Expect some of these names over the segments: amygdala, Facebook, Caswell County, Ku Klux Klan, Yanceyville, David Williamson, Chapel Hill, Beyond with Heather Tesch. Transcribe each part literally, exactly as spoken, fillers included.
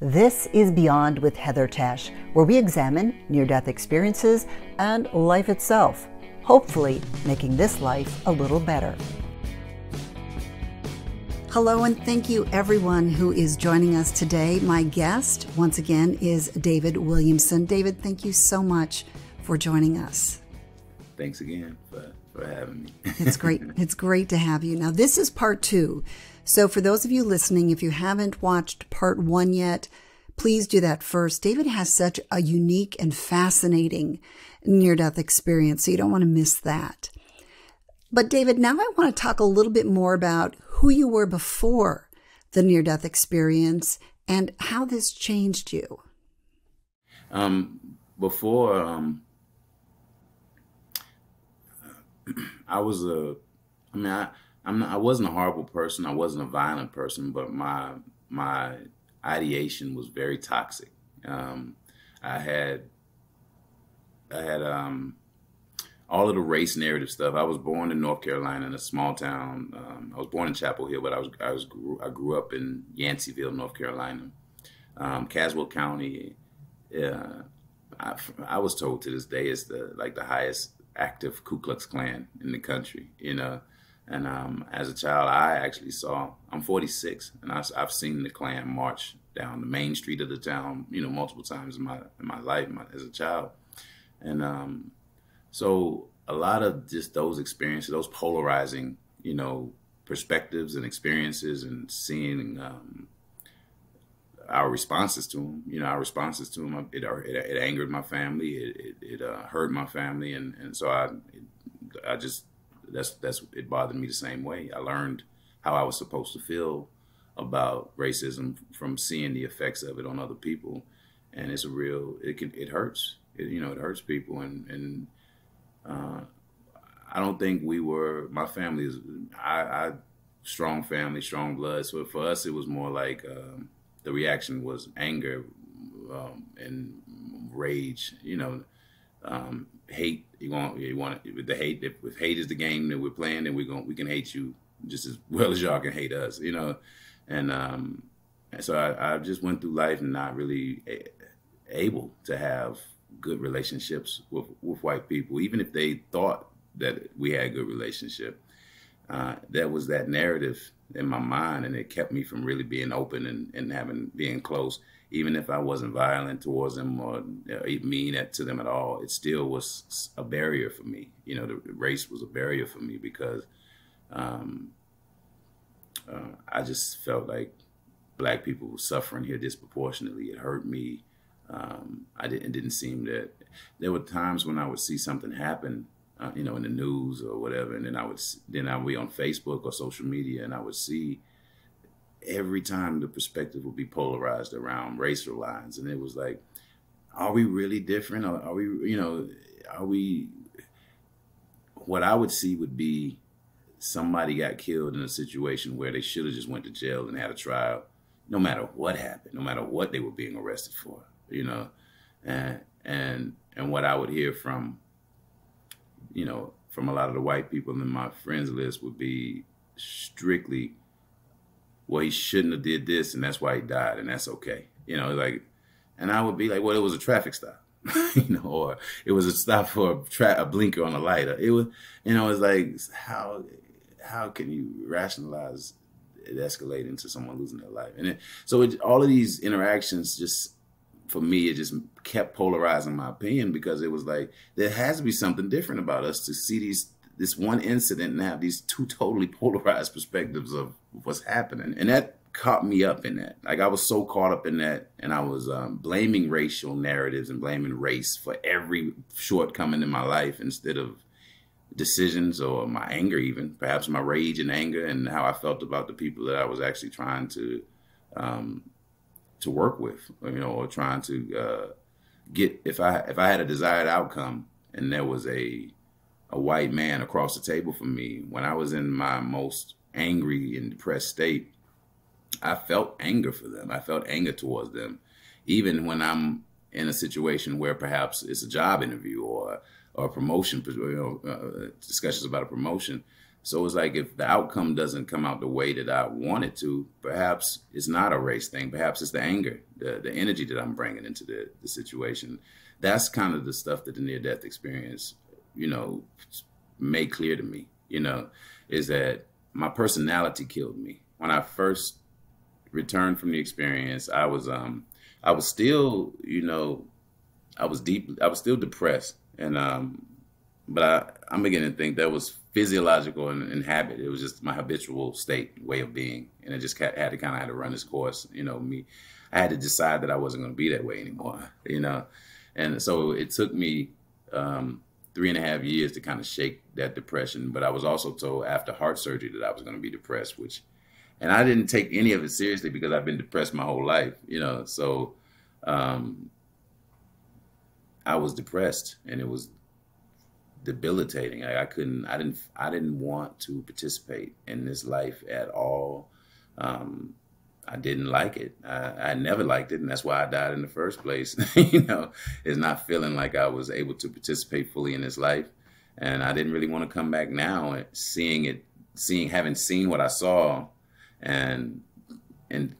This is Beyond with Heather Tesch, where we examine near-death experiences and life itself, hopefully making this life a little better. Hello, and thank you everyone who is joining us today. My guest, once again, is David Williamson. David, thank you so much for joining us. Thanks again for, for having me. It's great. It's great to have you. Now, this is part two. So for those of you listening, if you haven't watched part one yet, please do that first. David has such a unique and fascinating near-death experience, so you don't want to miss that. But David, now I want to talk a little bit more about who you were before the near-death experience and how this changed you. Um, before, um, I was a, I mean, I, I'm not, I wasn't a horrible person. I wasn't a violent person, but my my ideation was very toxic. Um, I had I had um, all of the race narrative stuff. I was born in North Carolina in a small town. Um, I was born in Chapel Hill, but I was I was grew, I grew up in Yanceyville, North Carolina, um, Caswell County. Uh, I, I was told to this day is the like the highest active Ku Klux Klan in the country. You know. And um, as a child, I actually saw, I'm forty-six, and I've, I've seen the Klan march down the main street of the town, you know, multiple times in my in my life my, as a child. And um, so a lot of just those experiences, those polarizing, you know, perspectives and experiences and seeing um, our responses to them, you know, our responses to them, it, it, it angered my family, it, it, it uh, hurt my family. And, and so I, it, I just... That's that's it bothered me the same way. I learned how I was supposed to feel about racism from seeing the effects of it on other people, and it's a real it can it hurts. It, you know, it hurts people, and and uh, I don't think we were. My family is I, I strong family, strong blood. So for us, it was more like um, the reaction was anger um, and rage. You know. Um, hate you want you want the hate if, if hate is the game that we're playing, then we're going we can hate you just as well as y'all can hate us, you know. And um, so I, I just went through life not really a, able to have good relationships with, with white people, even if they thought that we had a good relationship. Uh, that was that narrative in my mind, and it kept me from really being open and, and having being close. Even if I wasn't violent towards them or mean to them at all, it still was a barrier for me. You know, the race was a barrier for me because um, uh, I just felt like black people were suffering here disproportionately. It hurt me. Um, I didn't, it didn't seem that there were times when I would see something happen, uh, you know, in the news or whatever, and then I would then I would be on Facebook or social media, and I would see. Every time the perspective would be polarized around racial lines. And it was like, are we really different? Or are we, you know, are we, what I would see would be somebody got killed in a situation where they should have just went to jail and had a trial, no matter what happened, no matter what they were being arrested for, you know? And, and, and what I would hear from, you know, from a lot of the white people in my friends list would be strictly, well, he shouldn't have did this, and that's why he died, and that's okay. You know, like, and I would be like, well, it was a traffic stop, you know, or it was a stop for a, tra a blinker on a light. It was, you know, it's like, how how can you rationalize it escalating to someone losing their life? And it, so it, all of these interactions just, for me, it just kept polarizing my opinion because it was like, there has to be something different about us to see these this one incident and have these two totally polarized perspectives of what's happening. And that caught me up in that. Like I was so caught up in that, and I was um, blaming racial narratives and blaming race for every shortcoming in my life instead of decisions or my anger even, perhaps my rage and anger and how I felt about the people that I was actually trying to um, to work with, you know, or trying to uh, get, if I, if I had a desired outcome and there was a, a white man across the table from me, when I was in my most angry and depressed state, I felt anger for them. I felt anger towards them. Even when I'm in a situation where perhaps it's a job interview or, or a promotion, you know, uh, discussions about a promotion. So it's like, if the outcome doesn't come out the way that I want it to, perhaps it's not a race thing. Perhaps it's the anger, the, the energy that I'm bringing into the, the situation. That's kind of the stuff that the near-death experience, you know, made clear to me, you know, is that my personality killed me. When I first returned from the experience, I was, um, I was still, you know, I was deep, I was still depressed. And, um, but I, I'm beginning to think that was physiological and, and habit. It was just my habitual state, way of being. And I just had to kind of had to run this course, you know, me, I had to decide that I wasn't going to be that way anymore, you know? And so it took me, um, three and a half years to kind of shake that depression. But I was also told after heart surgery that I was going to be depressed, which, and I didn't take any of it seriously because I've been depressed my whole life, you know? So, um, I was depressed and it was debilitating. I, I couldn't, I didn't, I didn't want to participate in this life at all. Um, I didn't like it. I, I never liked it. And that's why I died in the first place. You know, it's not feeling like I was able to participate fully in this life. And I didn't really want to come back now and seeing it, seeing, having seen what I saw. And, and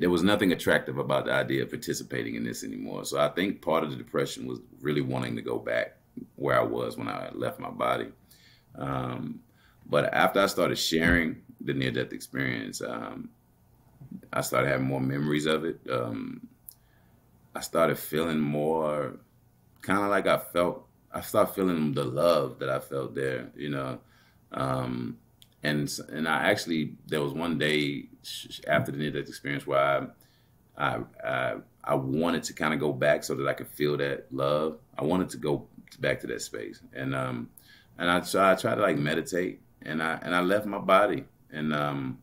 there was nothing attractive about the idea of participating in this anymore. So I think part of the depression was really wanting to go back where I was when I left my body. Um, but after I started sharing the near-death experience, um, I started having more memories of it. Um, I started feeling more kind of like I felt, I started feeling the love that I felt there, you know? Um, and, and I actually, there was one day after the near-death experience where I, I, I, I wanted to kind of go back so that I could feel that love. I wanted to go back to that space. And, um, and I tried, I tried to like meditate and I, and I left my body and, um,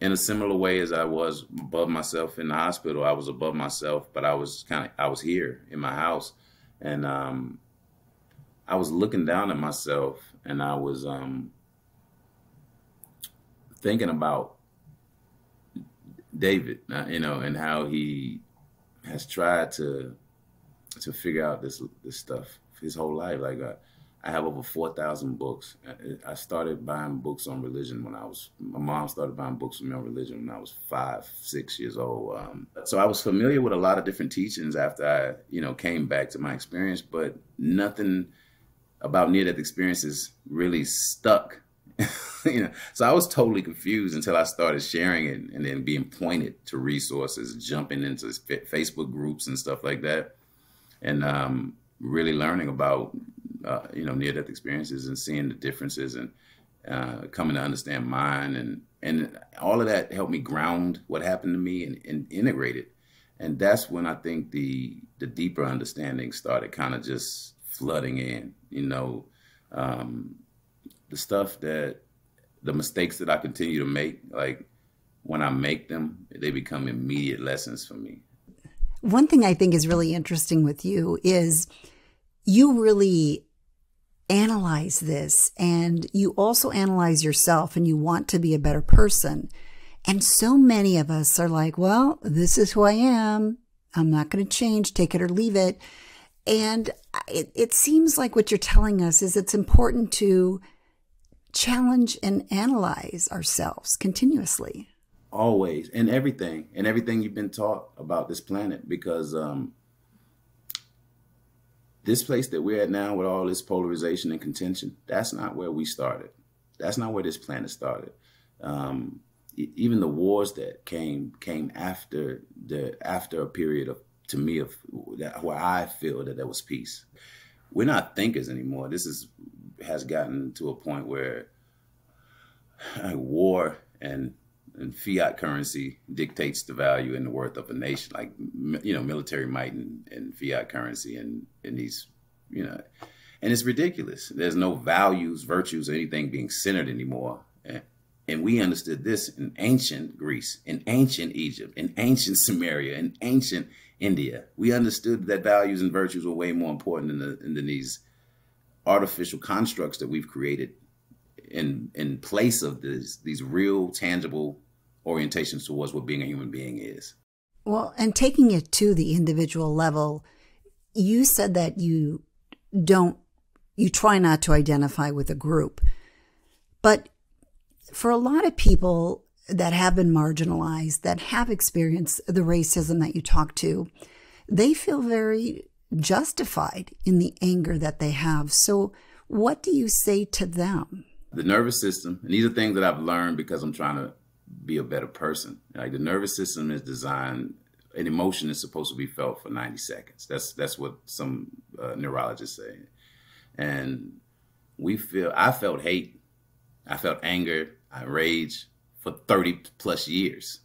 in a similar way as I was above myself in the hospital, I was above myself, but I was kind of, I was here in my house and, um, I was looking down at myself and I was, um, thinking about David, uh, you know, and how he has tried to, to figure out this, this stuff his whole life. Like, uh, I have over four thousand books. I started buying books on religion when I was, my mom started buying books for me on religion when I was five, six years old. Um, so I was familiar with a lot of different teachings after I, you know, came back to my experience, but nothing about near-death experiences really stuck. You know, so I was totally confused until I started sharing it and then being pointed to resources, jumping into Facebook groups and stuff like that. And um, really learning about Uh, you know, near-death experiences and seeing the differences and uh, coming to understand mine. And, and all of that helped me ground what happened to me and, and integrate it. And that's when I think the, the deeper understanding started kind of just flooding in, you know, um, the stuff that, the mistakes that I continue to make, like when I make them, they become immediate lessons for me. One thing I think is really interesting with you is you really analyze this and you also analyze yourself and you want to be a better person. And so many of us are like, well, this is who I am. I'm not going to change, take it or leave it. And it, it seems like what you're telling us is it's important to challenge and analyze ourselves continuously. Always. And everything, and everything you've been taught about this planet, because, um, this place that we're at now with all this polarization and contention, that's not where we started. That's not where this planet started. Um, even the wars that came came after the after a period of, to me, of that, where I feel that there was peace. We're not thinkers anymore. This is has gotten to a point where like, war and and fiat currency dictates the value and the worth of a nation, like, you know, military might and, and fiat currency and, and these, you know, and it's ridiculous. There's no values, virtues, or anything being centered anymore. And, and we understood this in ancient Greece, in ancient Egypt, in ancient Samaria, in ancient India. We understood that values and virtues were way more important than, the, than these artificial constructs that we've created in in place of these these real tangible orientations towards what being a human being is. Well, and taking it to the individual level, you said that you don't you try not to identify with a group, But for a lot of people that have been marginalized, that have experienced the racism that you talk to, they feel very justified in the anger that they have. So what do you say to them? The nervous system, and these are things that I've learned because I'm trying to be a better person. Like, the nervous system is designed, an emotion is supposed to be felt for ninety seconds. That's that's what some uh, neurologists say. And we feel, I felt hate, I felt anger, I rage for thirty plus years.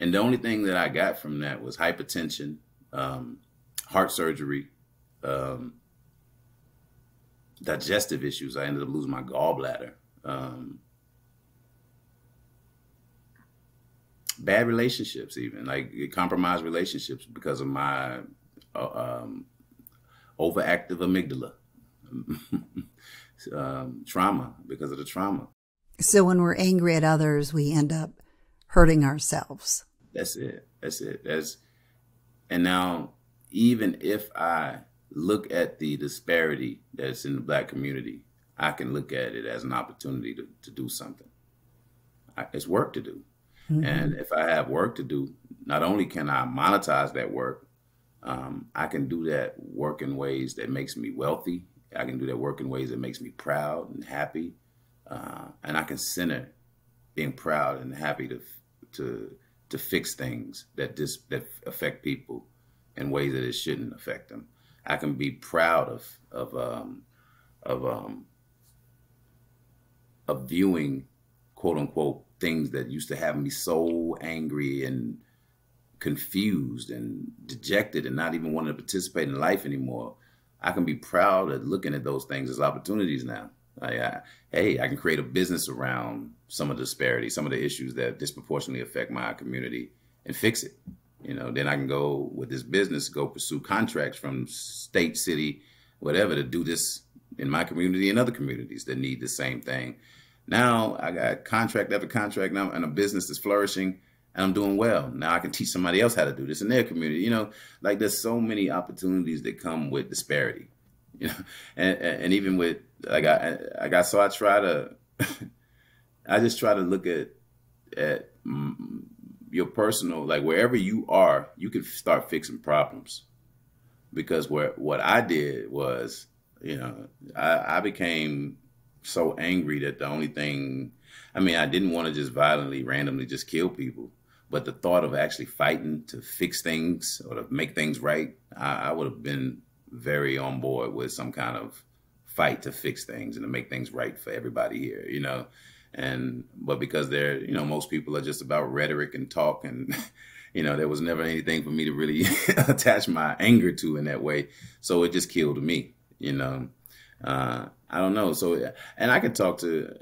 And the only thing that I got from that was hypertension, um, heart surgery, um, digestive issues. I ended up losing my gallbladder. Um, bad relationships, even like compromised relationships because of my uh, um, overactive amygdala. um, trauma, because of the trauma. So when we're angry at others, we end up hurting ourselves. That's it. That's it. That's, and now, even if I look at the disparity that's in the Black community, I can look at it as an opportunity to, to do something. I, it's work to do. Mm-hmm. And if I have work to do, not only can I monetize that work, um, I can do that work in ways that makes me wealthy. I can do that work in ways that makes me proud and happy. Uh, and I can center being proud and happy to, to, to fix things that, dis, that affect people in ways that it shouldn't affect them. I can be proud of, of, um, of, um, of viewing, quote unquote, things that used to have me so angry and confused and dejected and not even wanting to participate in life anymore. I can be proud at looking at those things as opportunities now. Like, I, hey, I can create a business around some of the disparities, some of the issues that disproportionately affect my community, and fix it. You know, then I can go with this business, go pursue contracts from state, city, whatever, to do this in my community and other communities that need the same thing. Now I got contract after contract now, and a business is flourishing, and I'm doing well. Now I can teach somebody else how to do this in their community. You know, like, there's so many opportunities that come with disparity, you know, and, and, and even with, like, I, I got, so I try to, I just try to look at, at your personal, like, wherever you are, you can start fixing problems. Because where, what I did was, you know, I, I became so angry that the only thing, I mean, I didn't want to just violently, randomly just kill people. But the thought of actually fighting to fix things or to make things right, I, I would have been very on board with some kind of fight to fix things and to make things right for everybody here, you know. And but because they're, you know, most people are just about rhetoric and talk, and, you know, there was never anything for me to really attach my anger to in that way. So it just killed me, you know. Uh, I don't know. So, and I can talk to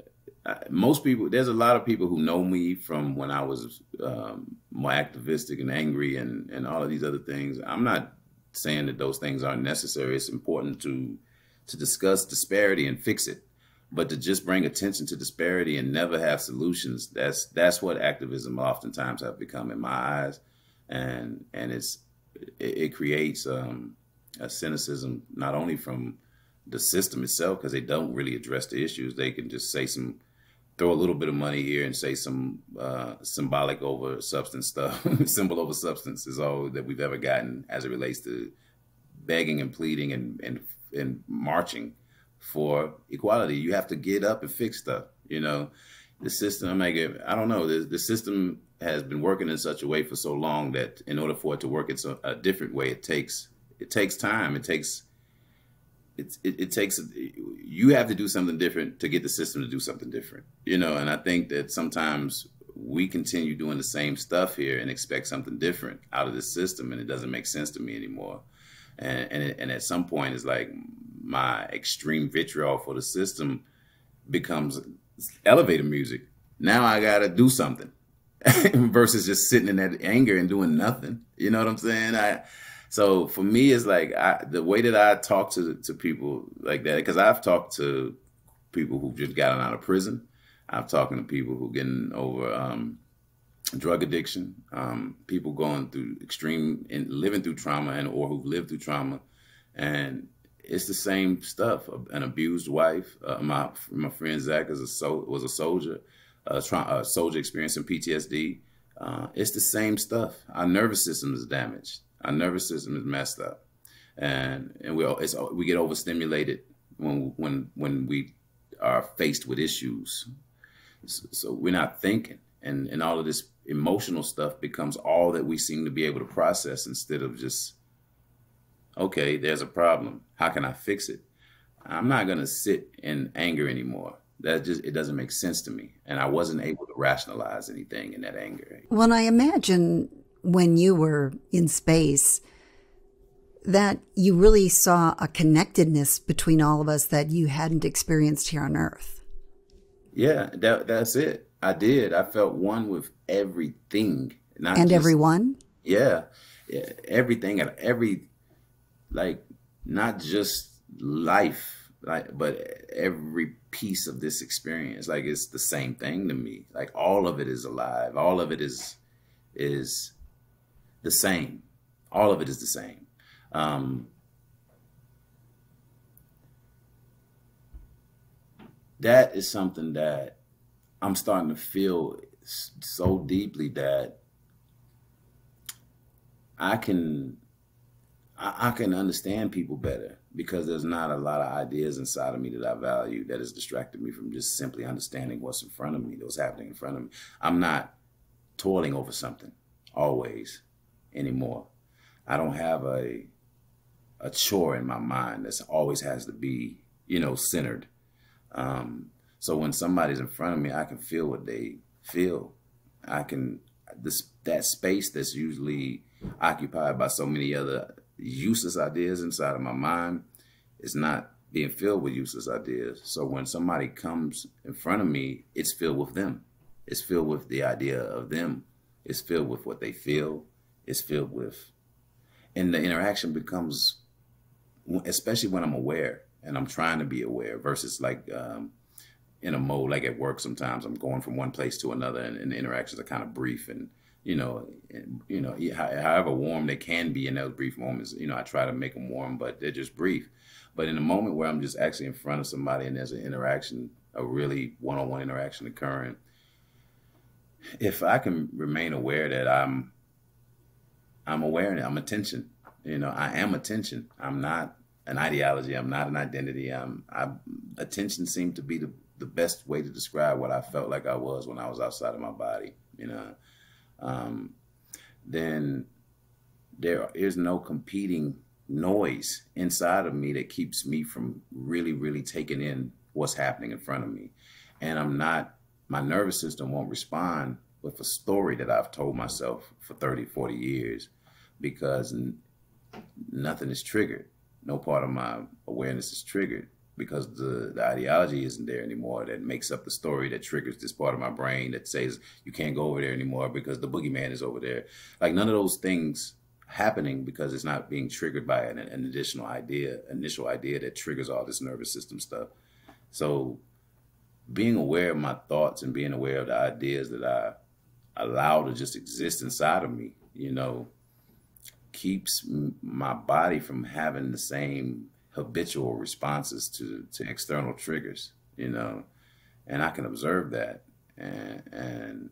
most people. There's a lot of people who know me from when I was um, more activistic and angry and, and all of these other things. I'm not saying that those things aren't necessary. It's important to, to discuss disparity and fix it, but to just bring attention to disparity and never have solutions. That's, that's what activism oftentimes have become in my eyes. And, and it's, it, it creates um, a cynicism, not only from the system itself, because they don't really address the issues. They can just say some, throw a little bit of money here and say some uh, symbolic over substance stuff. Symbol over substance is all that we've ever gotten as it relates to begging and pleading and, and, and marching for equality. You have to get up and fix stuff. You know, the system, I don't know, the, the system has been working in such a way for so long that in order for it to work it's a, a different way, it takes, it takes time. It takes, It, it, it takes, you have to do something different to get the system to do something different, you know? And I think that sometimes we continue doing the same stuff here and expect something different out of this system. And it doesn't make sense to me anymore. And, and, it, and at some point it's like my extreme vitriol for the system becomes elevator music. Now I got to do something versus just sitting in that anger and doing nothing. You know what I'm saying? I, So for me, it's like I, the way that I talk to, to people like that, because I've talked to people who've just gotten out of prison. I've talked to people who are getting over um, drug addiction, um, people going through extreme and living through trauma and or who've lived through trauma. And it's the same stuff. An abused wife. Uh, my my friend Zach is a sol was a soldier, uh, trying a soldier experiencing P T S D. Uh, it's the same stuff. Our nervous system is damaged. Our nervous system is messed up, and and we it's we get overstimulated when when when we are faced with issues. So, so we're not thinking, and and all of this emotional stuff becomes all that we seem to be able to process, instead of just, okay, there's a problem. How can I fix it? I'm not going to sit in anger anymore. That just, it doesn't make sense to me. And I wasn't able to rationalize anything in that anger. Well, I imagine when you were in space that you really saw a connectedness between all of us that you hadn't experienced here on Earth. Yeah, that, that's it. I did. I felt one with everything. Not and just, everyone? Yeah, yeah, everything and every, like, not just life, like, but every piece of this experience. Like, it's the same thing to me. Like, all of it is alive. All of it is is the same. All of it is the same. Um, that is something that I'm starting to feel so deeply, that I can... I can understand people better, because there's not a lot of ideas inside of me that I value that has distracted me from just simply understanding what's in front of me, what's happening in front of me. I'm not toiling over something always anymore. I don't have a a chore in my mind that always has to be, you know, centered. Um, so when somebody's in front of me, I can feel what they feel. I can, this, that space that's usually occupied by so many other useless ideas inside of my mind is not being filled with useless ideas. So when somebody comes in front of me, it's filled with them. It's filled with the idea of them. It's filled with what they feel. It's filled with, and the interaction becomes, especially when I'm aware and I'm trying to be aware, versus like um, in a mode, like at work, sometimes I'm going from one place to another, and, and the interactions are kind of brief, and you know, you know, however warm they can be in those brief moments, you know, I try to make them warm, but they're just brief. But in a moment where I'm just actually in front of somebody and there's an interaction, a really one-on-one interaction occurring, if I can remain aware that I'm, I'm aware that I'm attention, you know, I am attention. I'm not an ideology. I'm not an identity. I'm, I, attention seemed to be the, the best way to describe what I felt like I was when I was outside of my body, you know. Um, then there is no competing noise inside of me that keeps me from really, really taking in what's happening in front of me. And I'm not, my nervous system won't respond with a story that I've told myself for thirty, forty years, because n nothing is triggered. No part of my awareness is triggered, because the, the ideology isn't there anymore that makes up the story that triggers this part of my brain that says you can't go over there anymore because the boogeyman is over there. Like, none of those things happening, because it's not being triggered by an, an additional idea, initial idea that triggers all this nervous system stuff. So being aware of my thoughts and being aware of the ideas that I allow to just exist inside of me, you know, keeps my body from having the same habitual responses to, to external triggers, you know, and I can observe that, and, and,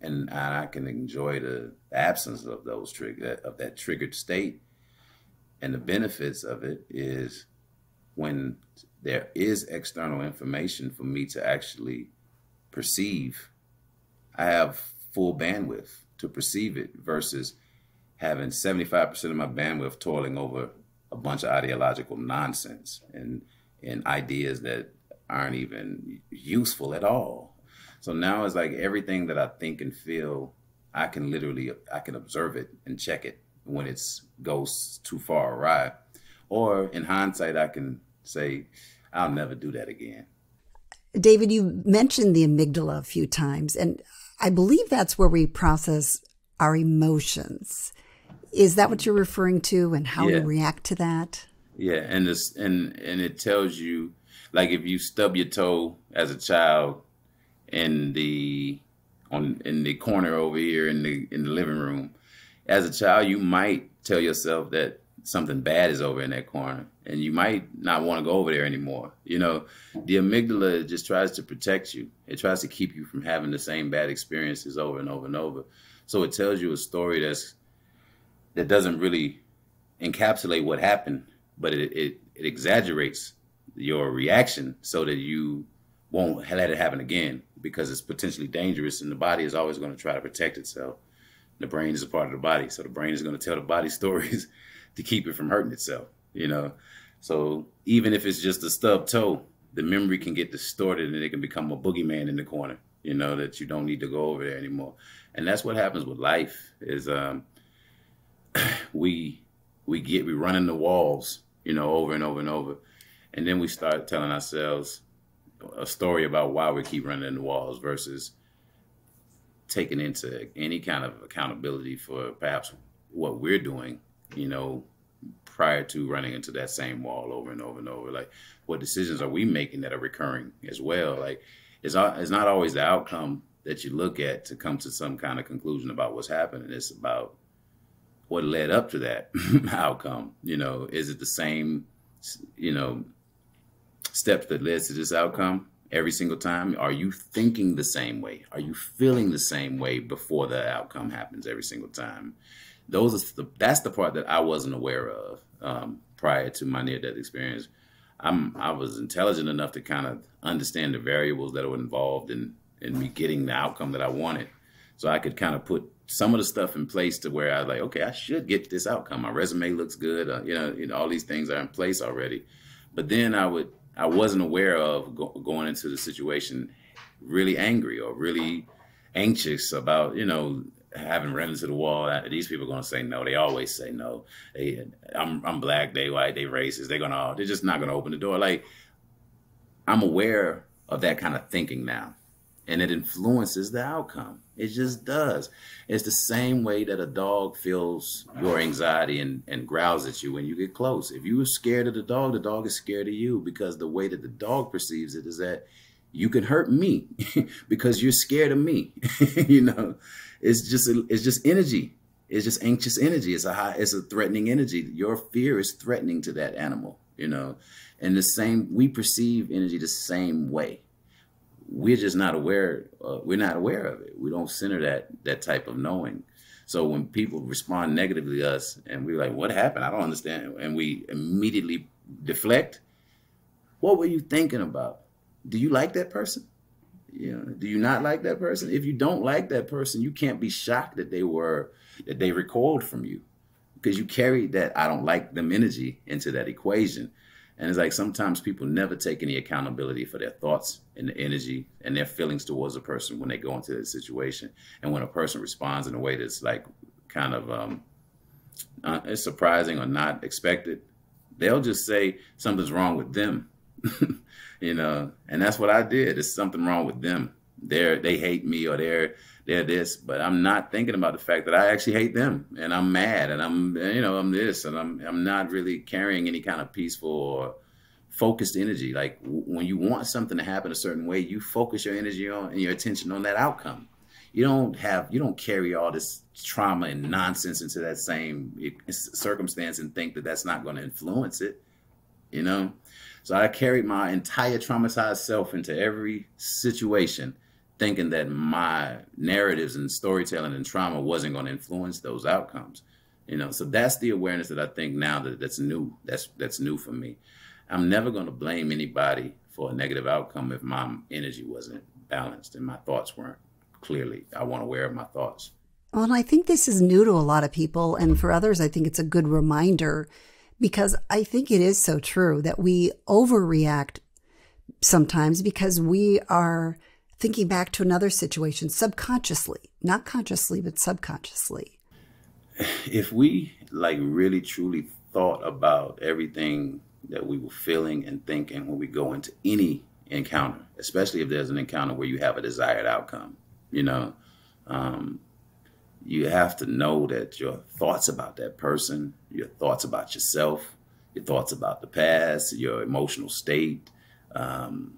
and I can enjoy the absence of those trigger, of that triggered state. And the benefits of it is when there is external information for me to actually perceive, I have full bandwidth to perceive it, versus having seventy-five percent of my bandwidth toiling over a bunch of ideological nonsense and, and ideas that aren't even useful at all. So now it's like everything that I think and feel, I can literally, I can observe it and check it when it goes too far awry. Or in hindsight, I can say, I'll never do that again. David, you mentioned the amygdala a few times, and I believe that's where we process our emotions. Is that what you're referring to, and how yeah. to react to that? Yeah, and this and and it tells you, like, if you stub your toe as a child in the on in the corner over here in the in the living room, as a child you might tell yourself that something bad is over in that corner, and you might not want to go over there anymore. You know, the amygdala just tries to protect you. It tries to keep you from having the same bad experiences over and over and over. So it tells you a story that's that doesn't really encapsulate what happened, but it, it, it exaggerates your reaction so that you won't let it happen again, because it's potentially dangerous, and the body is always going to try to protect itself. The brain is a part of the body, so the brain is going to tell the body stories to keep it from hurting itself, you know. So even if it's just a stub toe, the memory can get distorted and it can become a boogeyman in the corner, you know, that you don't need to go over there anymore. And that's what happens with life is um, we we get we run into walls, you know, over and over and over, and then we start telling ourselves a story about why we keep running into walls versus taking into any kind of accountability for perhaps what we're doing, you know, prior to running into that same wall over and over and over. Like, what decisions are we making that are recurring as well? Like, it's, it's not always the outcome that you look at to come to some kind of conclusion about what's happening. It's about what led up to that outcome. You know, is it the same, you know, steps that led to this outcome every single time? Are you thinking the same way? Are you feeling the same way before the outcome happens every single time? Those are the, that's the part that I wasn't aware of um, prior to my near-death experience. I'm, I was intelligent enough to kind of understand the variables that were involved in, in me getting the outcome that I wanted. So I could kind of put some of the stuff in place to where I was like, okay, I should get this outcome. My resume looks good. Uh, you know, you know, all these things are in place already. But then I would, I wasn't aware of go going into the situation really angry or really anxious about, you know, having run into the wall. These people are going to say no. They always say no. They, I'm, I'm black, they white, they racist. They're going to, they're just not going to open the door. Like, I'm aware of that kind of thinking now, and it influences the outcome. It just does. It's the same way that a dog feels your anxiety and, and growls at you when you get close. If you were scared of the dog, the dog is scared of you, because the way that the dog perceives it is that you can hurt me because you're scared of me. You know, it's just, it's just energy. It's just anxious energy. It's a high, it's a threatening energy. Your fear is threatening to that animal, you know, and the same, we perceive energy the same way. We're just not aware. Uh, we're not aware of it. We don't center that, that type of knowing. So when people respond negatively to us and we're like, what happened? I don't understand. And we immediately deflect. What were you thinking about? Do you like that person? You know, do you not like that person? If you don't like that person, you can't be shocked that they were, that they recoiled from you, because you carried that I don't like them energy into that equation. And it's like, sometimes people never take any accountability for their thoughts and the energy and their feelings towards a person when they go into that situation. And when a person responds in a way that's like kind of um, uh, surprising or not expected, they'll just say something's wrong with them. You know, and that's what I did. There's something wrong with them. They're, they hate me, or they're, they're this, but I'm not thinking about the fact that I actually hate them, and I'm mad, and I'm, you know, I'm this, and I'm, I'm not really carrying any kind of peaceful or focused energy. Like, w when you want something to happen a certain way, you focus your energy on and your attention on that outcome. You don't have, you don't carry all this trauma and nonsense into that same circumstance and think that that's not going to influence it, you know? So I carried my entire traumatized self into every situation, thinking that my narratives and storytelling and trauma wasn't going to influence those outcomes. You know, so that's the awareness that I think now that that's new. That's that's new for me. I'm never going to blame anybody for a negative outcome if my energy wasn't balanced and my thoughts weren't clearly. I wasn't aware of my thoughts. Well, I think this is new to a lot of people. And for others, I think it's a good reminder, because I think it is so true that we overreact sometimes because we are thinking back to another situation subconsciously, not consciously, but subconsciously. If we like really truly thought about everything that we were feeling and thinking when we go into any encounter, especially if there's an encounter where you have a desired outcome, you know, um, you have to know that your thoughts about that person, your thoughts about yourself, your thoughts about the past, your emotional state, um,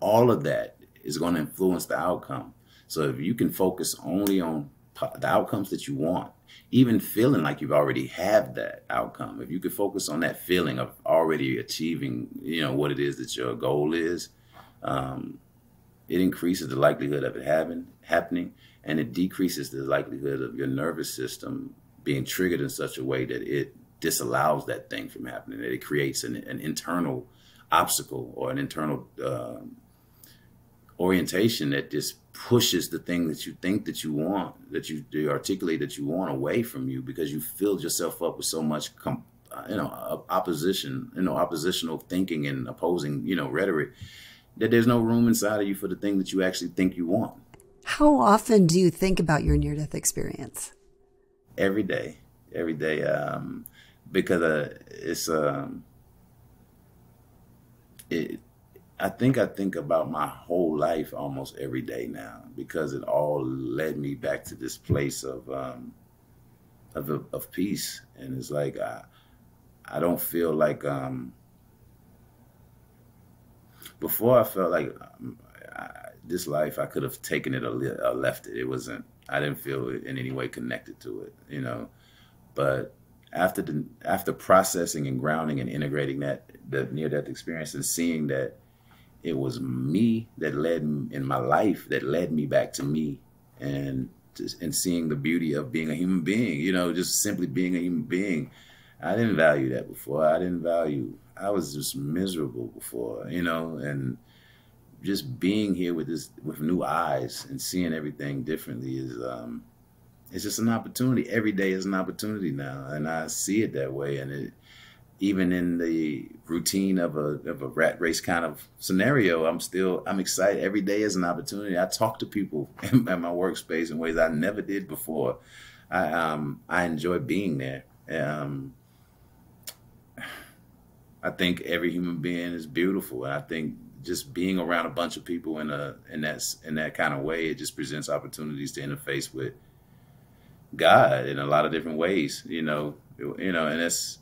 all of that is going to influence the outcome. So if you can focus only on the outcomes that you want even feeling like you've already had that outcome. If you could focus on that feeling of already achieving, you know, what it is that your goal is, um, it increases the likelihood of it having, happening, and it decreases the likelihood of your nervous system being triggered in such a way that it disallows that thing from happening. That it creates an, an internal obstacle or an internal um, orientation that just pushes the thing that you think that you want, that you, you articulate that you want, away from you, because you filled yourself up with so much, com you know, opposition, you know, oppositional thinking and opposing, you know, rhetoric, that there's no room inside of you for the thing that you actually think you want. How often do you think about your near-death experience? Every day, every day, um, because uh, it's, um, it, I think I think about my whole life almost every day now, because it all led me back to this place of um, of, of peace. And it's like I, I don't feel like um, before I felt like I, this life I could have taken it or, li or left it. It wasn't, I didn't feel in any way connected to it, you know. But after the after processing and grounding and integrating that the near death experience and seeing that it was me that led in my life that led me back to me, and just, and seeing the beauty of being a human being, you know, just simply being a human being. I didn't value that before. I didn't value, I was just miserable before, you know, and just being here with this, with new eyes and seeing everything differently is, um, it's just an opportunity. Every day is an opportunity now. And I see it that way. And it, even in the routine of a, of a rat race kind of scenario, I'm still, I'm excited. Every day is an opportunity. I talk to people in, in my workspace in ways I never did before. I, um, I enjoy being there. Um, I think every human being is beautiful. And I think just being around a bunch of people in a, in that, in that kind of way, it just presents opportunities to interface with God in a lot of different ways, you know, you know, and that's,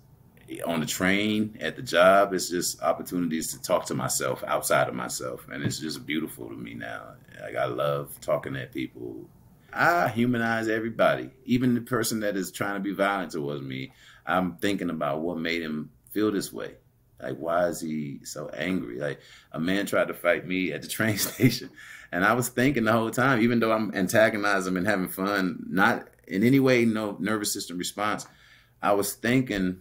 on the train, at the job, it's just opportunities to talk to myself outside of myself. And it's just beautiful to me now. Like, I love talking at people. I humanize everybody, even the person that is trying to be violent towards me. I'm thinking about what made him feel this way. Like, why is he so angry? Like, a man tried to fight me at the train station, and I was thinking the whole time, even though I'm antagonizing and having fun, not in any way, no nervous system response, I was thinking,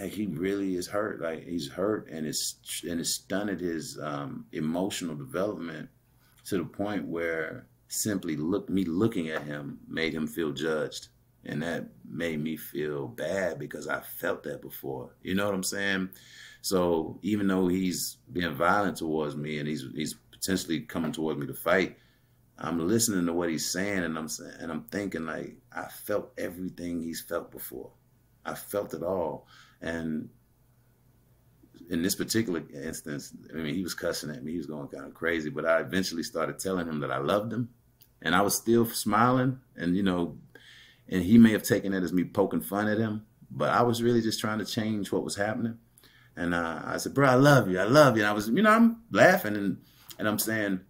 like, he really is hurt. Like, he's hurt, and it's and it's stunted his um, emotional development to the point where simply look me looking at him made him feel judged, and that made me feel bad because I felt that before. You know what I'm saying? So even though he's being violent towards me and he's he's potentially coming towards me to fight, I'm listening to what he's saying, and I'm saying and I'm thinking, like, I felt everything he's felt before. I felt it all. And in this particular instance, I mean, he was cussing at me. He was going kind of crazy, but I eventually started telling him that I loved him, and I was still smiling. And, you know, and he may have taken it as me poking fun at him, but I was really just trying to change what was happening. And uh, I said, bro, I love you. I love you. And I was, you know, I'm laughing and, and I'm saying,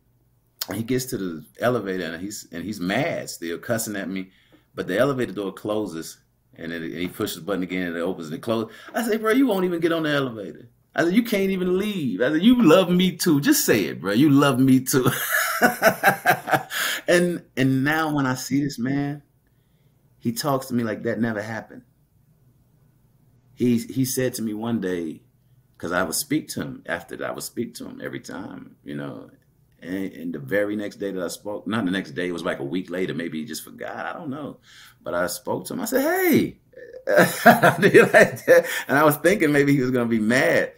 he gets to the elevator and he's, and he's mad still, cussing at me, but the elevator door closes. And then he pushes the button again, and it opens and it closes. I say, bro, you won't even get on the elevator. I said, you can't even leave. I said, you love me too. Just say it, bro. You love me too. and and now when I see this man, he talks to me like that never happened. He he said to me one day, because I would speak to him after that. I would speak to him every time, you know. And, and the very next day that I spoke, not the next day, it was like a week later, maybe he just forgot, I don't know. But I spoke to him, I said, hey, I did like that. And I was thinking maybe he was gonna be mad.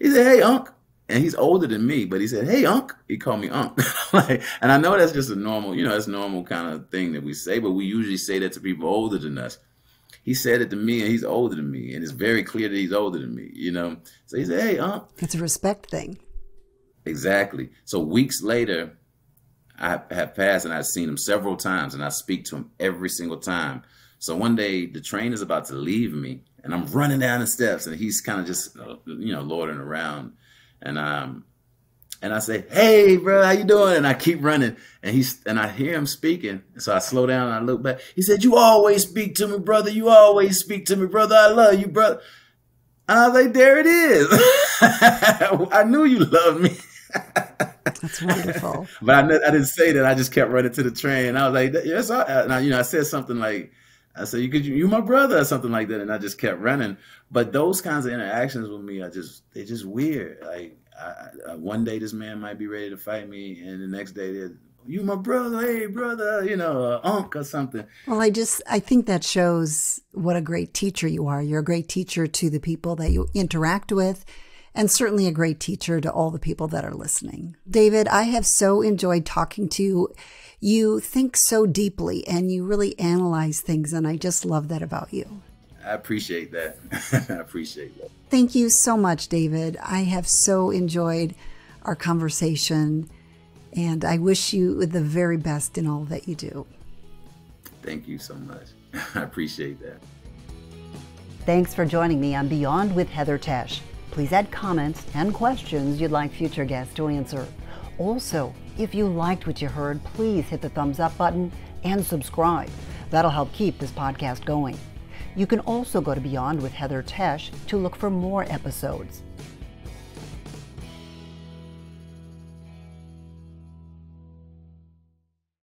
He said, hey, Unc, and he's older than me, but he said, hey, Unc, he called me Unc. Like, and I know that's just a normal, you know, that's normal kind of thing that we say, but we usually say that to people older than us. He said it to me, and he's older than me, and it's very clear that he's older than me, you know? So he said, hey, Unc. It's a respect thing. Exactly. So weeks later, I have passed and I've seen him several times, and I speak to him every single time. So one day the train is about to leave me, and I'm running down the steps, and he's kind of just, you know, loitering around. And um, And I say, hey, bro, how you doing? And I keep running. And he's and I hear him speaking. And so I slow down and I look back. He said, you always speak to me, brother. You always speak to me, brother. I love you, brother. And I was like, there it is. I knew you loved me. That's wonderful. But I, I didn't say that. I just kept running to the train. I was like, yes, I, and I, you know, I said something like, I said, you could, you, you my brother or something like that. And I just kept running. But those kinds of interactions with me are just, they're just weird. Like I, I, one day this man might be ready to fight me. And the next day, they're, you my brother, hey brother, you know, uh, unk or something. Well, I just, I think that shows what a great teacher you are. You're a great teacher to the people that you interact with. And certainly a great teacher to all the people that are listening. David, I have so enjoyed talking to you. You think so deeply and you really analyze things. And I just love that about you. I appreciate that. I appreciate that. Thank you so much, David. I have so enjoyed our conversation. And I wish you the very best in all that you do. Thank you so much. I appreciate that. Thanks for joining me on Beyond with Heather Tesch. Please add comments and questions you'd like future guests to answer. Also, if you liked what you heard, please hit the thumbs up button and subscribe. That'll help keep this podcast going. You can also go to Beyond with Heather Tesch to look for more episodes.